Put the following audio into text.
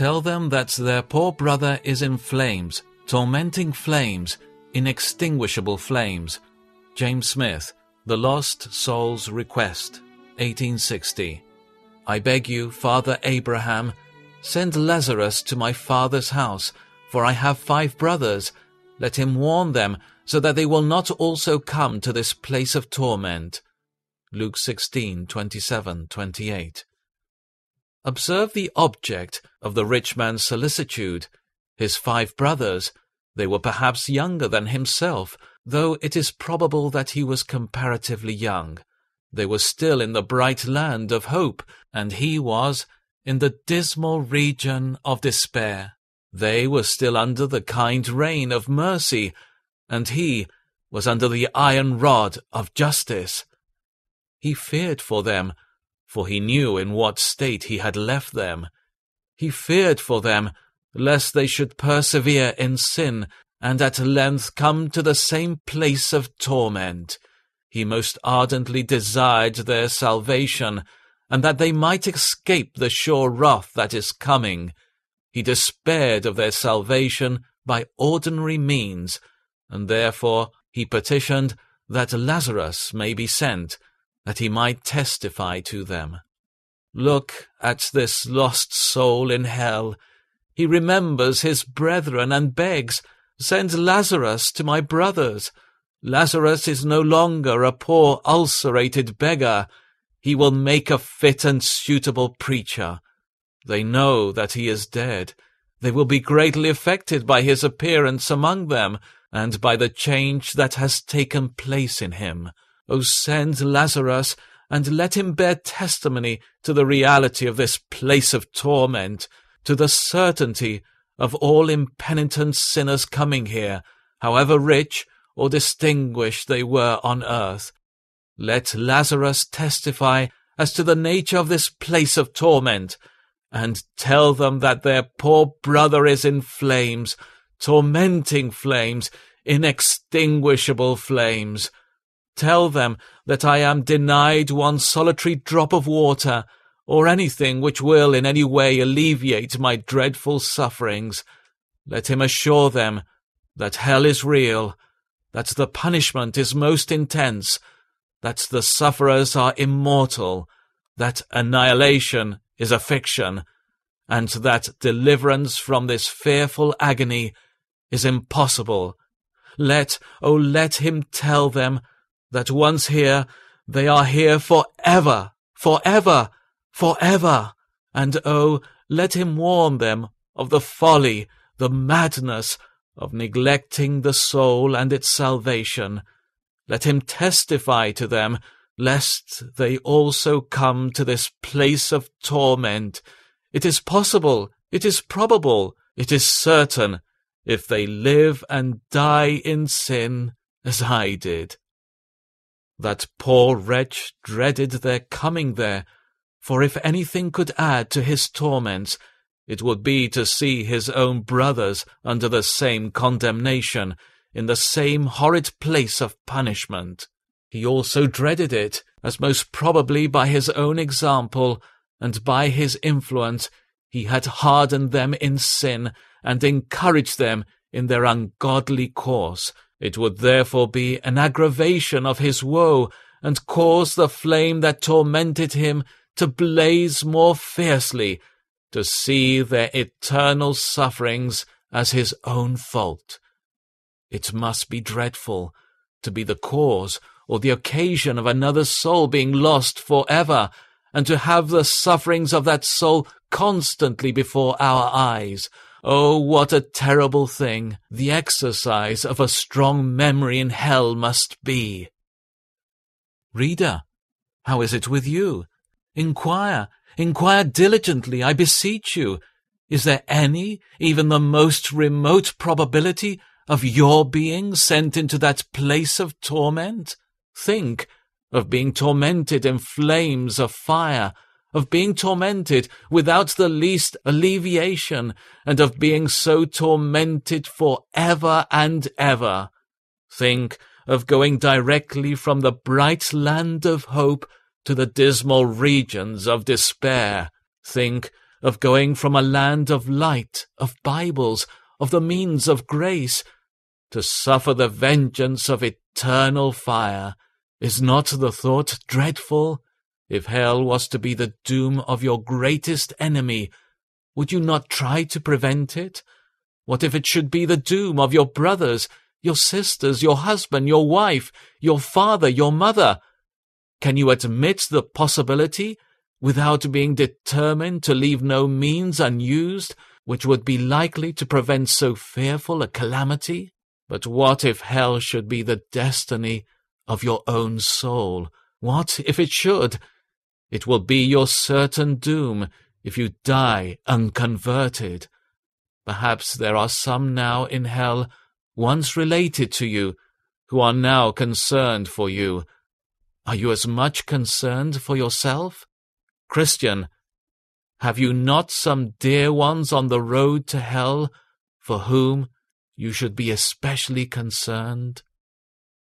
tell them that their poor brother is in flames, tormenting flames, inextinguishable flames. James Smith, The Lost Soul's Request, 1860. I beg you, Father Abraham, send Lazarus to my father's house, for I have 5 brothers. Let him warn them, so that they will not also come to this place of torment. Luke 16:27-28. Observe the object of the rich man's solicitude. His 5 brothers, they were perhaps younger than himself, though it is probable that he was comparatively young. They were still in the bright land of hope, and he was in the dismal region of despair. They were still under the kind reign of mercy, and he was under the iron rod of justice. He feared for them, for he knew in what state he had left them. He feared for them, lest they should persevere in sin, and at length come to the same place of torment. He most ardently desired their salvation, and that they might escape the sure wrath that is coming. He despaired of their salvation by ordinary means, and therefore he petitioned that Lazarus may be sent, that he might testify to them. Look at this lost soul in hell. He remembers his brethren and begs, "Send Lazarus to my brothers." Lazarus is no longer a poor ulcerated beggar. He will make a fit and suitable preacher. They know that he is dead. They will be greatly affected by his appearance among them, and by the change that has taken place in him. O send Lazarus, and let him bear testimony to the reality of this place of torment, to the certainty of all impenitent sinners coming here, however rich or distinguished they were on earth. Let Lazarus testify as to the nature of this place of torment, and tell them that their poor brother is in flames, tormenting flames, inextinguishable flames. Tell them that I am denied one solitary drop of water, or anything which will in any way alleviate my dreadful sufferings. Let him assure them that hell is real, that the punishment is most intense, that the sufferers are immortal, that annihilation is a fiction, and that deliverance from this fearful agony is impossible. Let him tell them that once here, they are here forever, forever, forever, and oh, let him warn them of the folly, the madness of neglecting the soul and its salvation. Let him testify to them, lest they also come to this place of torment. It is possible, it is probable, it is certain, if they live and die in sin as I did. That poor wretch dreaded their coming there, for if anything could add to his torments, it would be to see his own brothers under the same condemnation, in the same horrid place of punishment. He also dreaded it, as most probably by his own example and by his influence he had hardened them in sin and encouraged them in their ungodly course. It would therefore be an aggravation of his woe, and cause the flame that tormented him to blaze more fiercely, to see their eternal sufferings as his own fault. It must be dreadful to be the cause or the occasion of another's soul being lost forever, and to have the sufferings of that soul constantly before our eyes. Oh, what a terrible thing the exercise of a strong memory in hell must be! Reader, how is it with you? Inquire diligently, I beseech you. Is there any, even the most remote probability of your being sent into that place of torment? Think of being tormented in flames of fire, of being tormented without the least alleviation, and of being so tormented for ever and ever. Think of going directly from the bright land of hope to the dismal regions of despair. Think of going from a land of light, of Bibles, of the means of grace, to suffer the vengeance of eternal fire. Is not the thought dreadful? If hell was to be the doom of your greatest enemy, would you not try to prevent it? What if it should be the doom of your brothers, your sisters, your husband, your wife, your father, your mother? Can you admit the possibility, without being determined to leave no means unused, which would be likely to prevent so fearful a calamity? But what if hell should be the destiny of your own soul? What if it should? It will be your certain doom if you die unconverted. Perhaps there are some now in hell, once related to you, who are now concerned for you. Are you as much concerned for yourself? Christian, have you not some dear ones on the road to hell for whom you should be especially concerned?